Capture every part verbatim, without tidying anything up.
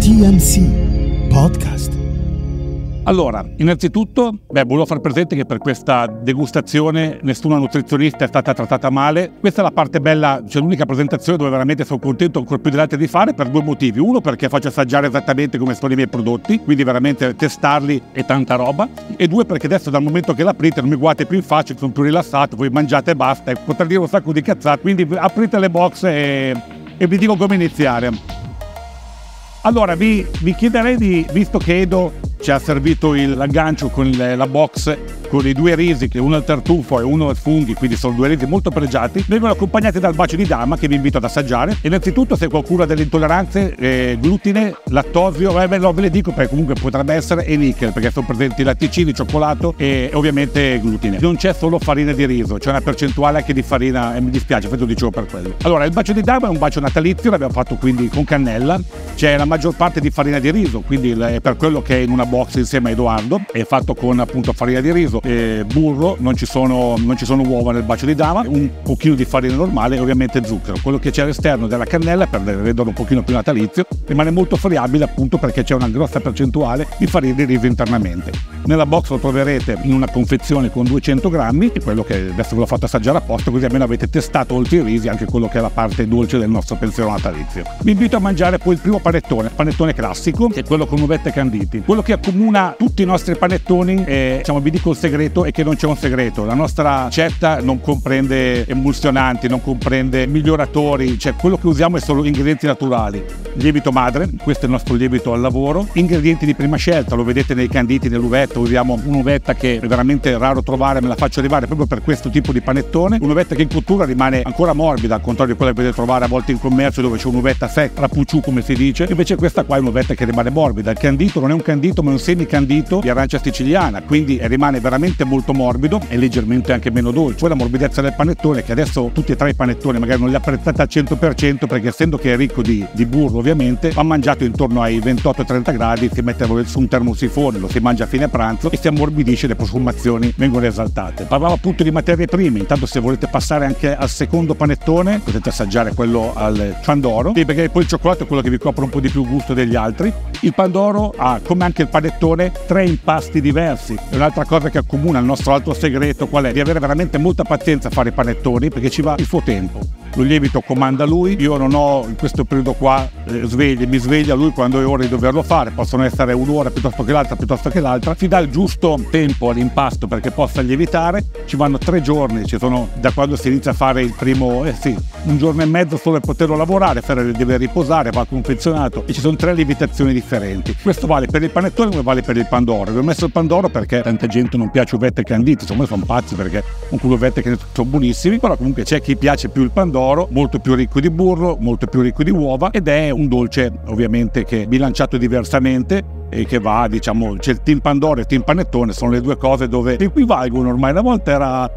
T M C Podcast. Allora, innanzitutto, beh, volevo far presente che per questa degustazione nessuna nutrizionista è stata trattata male. Questa è la parte bella, cioè l'unica presentazione dove veramente sono contento ancora più dell'altra di fare, per due motivi. Uno, perché faccio assaggiare esattamente come sono i miei prodotti, quindi veramente testarli è tanta roba. E due, perché adesso dal momento che l'aprite non mi guardate più in faccia, sono più rilassato, voi mangiate e basta, e potrei dire un sacco di cazzate. Quindi aprite le box e, e vi dico come iniziare. Allora, vi, vi chiederei di, visto che Edo ci ha servito l'aggancio con le, la box con i due risi, che uno al tartufo e uno al funghi, quindi sono due risi molto pregiati, vengono accompagnati dal bacio di dama che vi invito ad assaggiare. Innanzitutto, se qualcuno ha delle intolleranze, eh, glutine, lattosio, eh, beh, no, ve le dico perché comunque potrebbe essere, e nickel, perché sono presenti latticini, cioccolato e, e ovviamente glutine. Non c'è solo farina di riso, c'è una percentuale anche di farina, e mi dispiace, infatti lo dicevo per quello. Allora, il bacio di dama è un bacio natalizio, l'abbiamo fatto quindi con cannella, c'è la maggior parte di farina di riso, quindi è per quello che è in una box insieme a Edoardo, è fatto con appunto farina di riso, e burro, non ci sono, non ci sono uova nel bacio di dama, un pochino di farina normale e ovviamente zucchero. Quello che c'è all'esterno della cannella, per renderlo un pochino più natalizio, rimane molto friabile appunto perché c'è una grossa percentuale di farina di riso internamente. Nella box lo troverete in una confezione con duecento grammi, e quello che adesso ve l'ho fatto assaggiare apposta, così almeno avete testato oltre i risi anche quello che è la parte dolce del nostro pensiero natalizio. Vi invito a mangiare poi il primo panettone, panettone classico, che è quello con uvette canditi. Quello che accomuna tutti i nostri panettoni, e diciamo vi dico il segreto, è che non c'è un segreto. La nostra ricetta non comprende emulsionanti, non comprende miglioratori, cioè quello che usiamo è solo ingredienti naturali. Lievito madre, questo è il nostro lievito al lavoro, ingredienti di prima scelta, lo vedete nei canditi, nell'uvetta, usiamo un'uvetta che è veramente raro trovare, me la faccio arrivare proprio per questo tipo di panettone, un'uvetta che in cottura rimane ancora morbida, al contrario di quella che potete trovare a volte in commercio dove c'è un'uvetta secca, rapucciù come si dice, invece questa qua è un'uvetta che rimane morbida. Il candito non è un candito, ma è un semicandito di arancia siciliana, quindi rimane veramente molto morbido e leggermente anche meno dolce. Poi la morbidezza del panettone, che adesso tutti e tre i panettoni magari non li apprezzate al cento per cento perché essendo che è ricco di, di burro ovviamente, va mangiato intorno ai ventotto trenta gradi, si mette su un termosifone, lo si mangia a fine pranzo e si ammorbidisce, le profumazioni vengono esaltate. Parlavo appunto di materie prime, intanto se volete passare anche al secondo panettone potete assaggiare quello al pandoro, perché poi il cioccolato è quello che vi copre un po' di più il gusto degli altri. Il pandoro ha, come anche il panettone, tre impasti diversi. E un'altra cosa che accomuna il nostro altro segreto qual è? Di avere veramente molta pazienza a fare i panettoni perché ci va il suo tempo. Lo lievito comanda lui, io non ho in questo periodo qua eh, svegli, mi sveglia lui quando è ora di doverlo fare, possono essere un'ora piuttosto che l'altra, piuttosto che l'altra, si dà il giusto tempo all'impasto perché possa lievitare, ci vanno tre giorni, ci sono da quando si inizia a fare il primo, eh sì, un giorno e mezzo solo per poterlo lavorare, Ferrero deve riposare, va confezionato e ci sono tre lievitazioni differenti. Questo vale per il panettone come vale per il pandoro. Vi ho messo il pandoro perché tanta gente non piace uvette candite, insomma sono pazzi perché un culo uvette che sono buonissimi, però comunque c'è chi piace più il pandoro, molto più ricco di burro, molto più ricco di uova, ed è un dolce ovviamente che è bilanciato diversamente e che va, diciamo, c'è il team pandoro e il team panettone, sono le due cose dove equivalgono ormai. Una volta era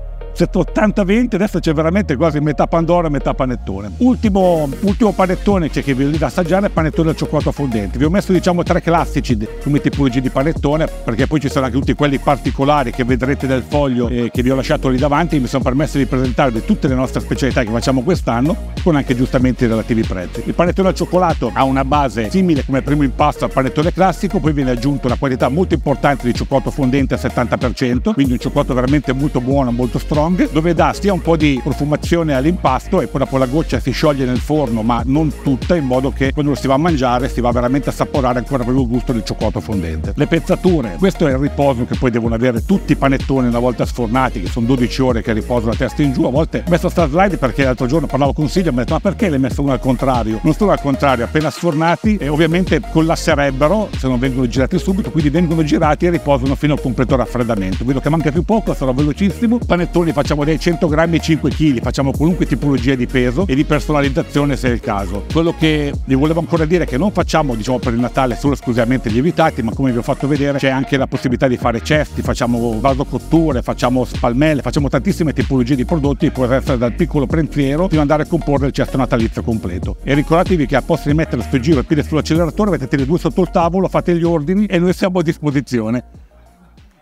ottanta venti, adesso c'è veramente quasi metà pandoro e metà panettone. Ultimo, ultimo panettone che vi da assaggiare è il panettone al cioccolato fondente. Vi ho messo diciamo tre classici come tipologie di panettone, perché poi ci saranno anche tutti quelli particolari che vedrete nel foglio eh, che vi ho lasciato lì davanti. Mi sono permesso di presentarvi tutte le nostre specialità che facciamo quest'anno, con anche giustamente i relativi prezzi. Il panettone al cioccolato ha una base simile come primo impasto al panettone classico, poi viene aggiunta una qualità molto importante di cioccolato fondente al settanta per cento, quindi un cioccolato veramente molto buono, molto strong, dove dà sia un po' di profumazione all'impasto e poi dopo la goccia si scioglie nel forno, ma non tutta, in modo che quando lo si va a mangiare si va veramente a assaporare ancora proprio il gusto del cioccolato fondente. Le pezzature, questo è il riposo che poi devono avere tutti i panettoni una volta sfornati, che sono dodici ore che riposano a testa in giù. A volte ho messo sta slide perché l'altro giorno parlavo con Silvio e mi ha detto ma perché le hai messo uno al contrario? Non sono al contrario, appena sfornati e ovviamente collasserebbero se non vengono girati subito, quindi vengono girati e riposano fino al completo raffreddamento. Vedo che manca più poco, sarà velocissimo. Panettoni facciamo dai cento grammi ai cinque chili, facciamo qualunque tipologia di peso e di personalizzazione se è il caso. Quello che vi volevo ancora dire è che non facciamo diciamo per il Natale solo esclusivamente lievitati, ma come vi ho fatto vedere c'è anche la possibilità di fare cesti, facciamo vasocotture, facciamo spalmelle, facciamo tantissime tipologie di prodotti, può essere dal piccolo pensiero fino ad andare a comporre il cesto natalizio completo. E ricordatevi che a posto di mettere sto giro e piede sull'acceleratore metteteli due sotto il tavolo, fate gli ordini e noi siamo a disposizione.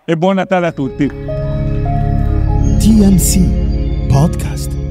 E buon Natale a tutti! T M C Podcast.